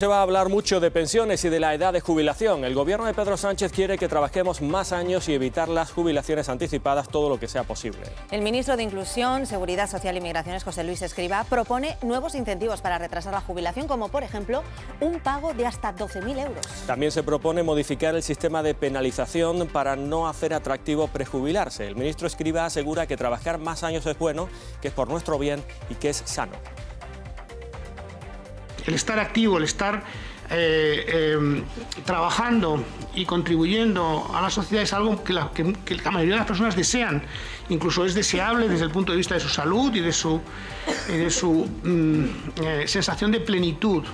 Se va a hablar mucho de pensiones y de la edad de jubilación. El gobierno de Pedro Sánchez quiere que trabajemos más años y evitar las jubilaciones anticipadas todo lo que sea posible. El ministro de Inclusión, Seguridad Social y Migraciones, José Luis Escrivá, propone nuevos incentivos para retrasar la jubilación, como por ejemplo un pago de hasta 12.000 euros. También se propone modificar el sistema de penalización para no hacer atractivo prejubilarse. El ministro Escrivá asegura que trabajar más años es bueno, que es por nuestro bien y que es sano. El estar activo, el estar trabajando y contribuyendo a la sociedad es algo que la mayoría de las personas desean. Incluso es deseable desde el punto de vista de su salud y de su sensación de plenitud.